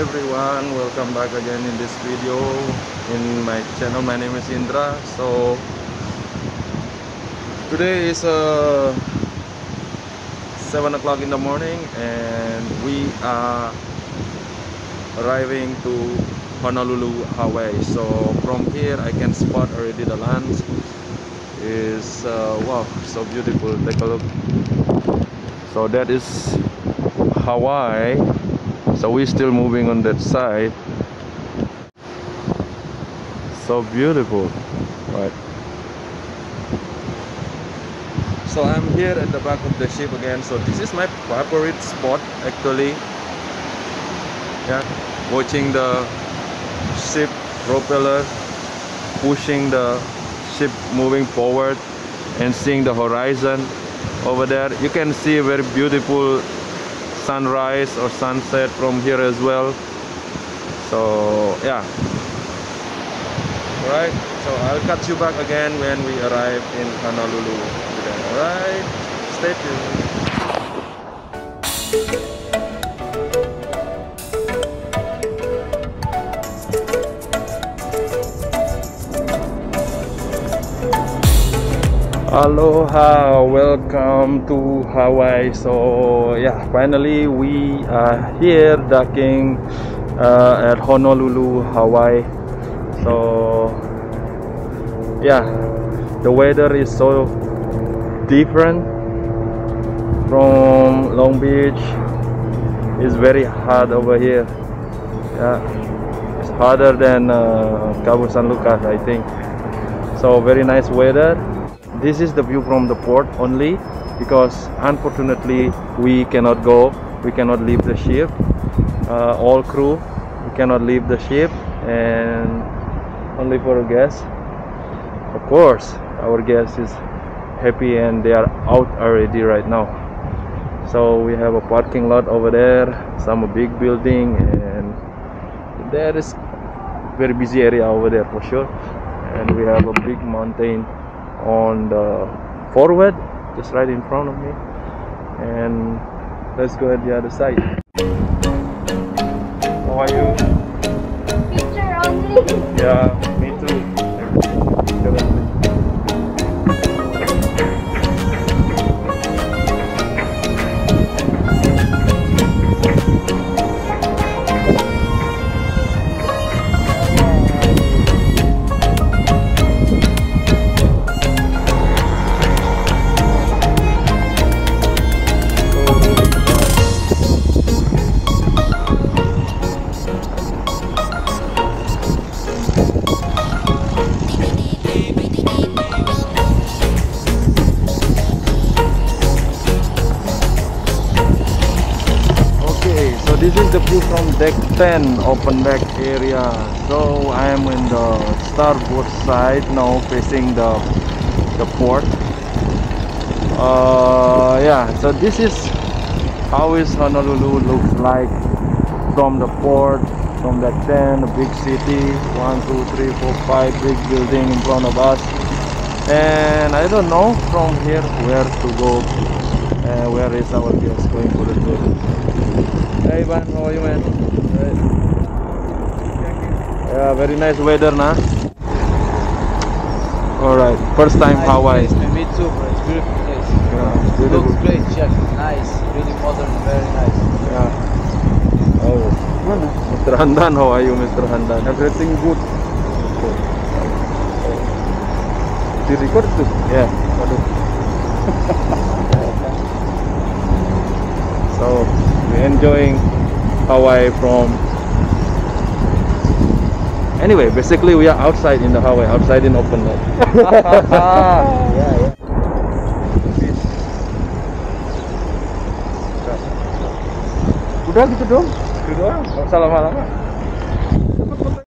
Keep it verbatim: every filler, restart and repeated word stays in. everyone, welcome back again in this video in my channel. My name is Indra. So today is uh, seven o'clock in the morning and we are arriving to Honolulu, Hawaii. So from here I can spot already the land is uh, wow, so beautiful. Take a look. So that is Hawaii. So we're still moving on that side. So beautiful, right? So I'm here at the back of the ship again. So this is my favorite spot actually. Yeah, watching the ship propeller pushing the ship moving forward and seeing the horizon over there. You can see a very beautiful sunrise or sunset from here as well. So yeah, all right, so I'll catch you back again when we arrive in Honolulu today. All right, stay tuned. Aloha, welcome to Hawaii. So yeah, finally we are here docking uh, at Honolulu, Hawaii. So yeah, the weather is so different from Long Beach. It's very hot over here. Yeah, it's hotter than uh, Cabo San Lucas, I think. So very nice weather. This is the view from the port only, because unfortunately we cannot go, we cannot leave the ship. Uh, all crew, we cannot leave the ship, and only for guests. Of course, our guest is happy and they are out already right now. So we have a parking lot over there, some big building, and there is very busy area over there for sure. And we have a big mountain on the forward just right in front of me, and let's go at the other side. How are you? Picture only. Yeah, me too. From deck ten, open deck area. So I am in the starboard side now, facing the the port. Uh, yeah, so this is how is Honolulu looks like from the port, from deck ten, a big city. One, two, three, four, five big building in front of us, and I don't know from here where to go. Uh, where is our guest going for the trip? Hey man, how are you, man? Right. Yeah, very nice weather, nah. All right, first time nice Hawaii. Place, me too, bro. It's beautiful place. Yeah, beautiful. It looks great, check. Nice, really modern, very nice. Yeah. Oh, Mister Handan, how are you, Mister Handan? Everything good. Did you record too? Yeah. So. Enjoying Hawaii from anyway. Basically, we are outside in the Hawaii, outside in open land. Yeah, yeah. Udah gitu dong. Udah. Salam-salam.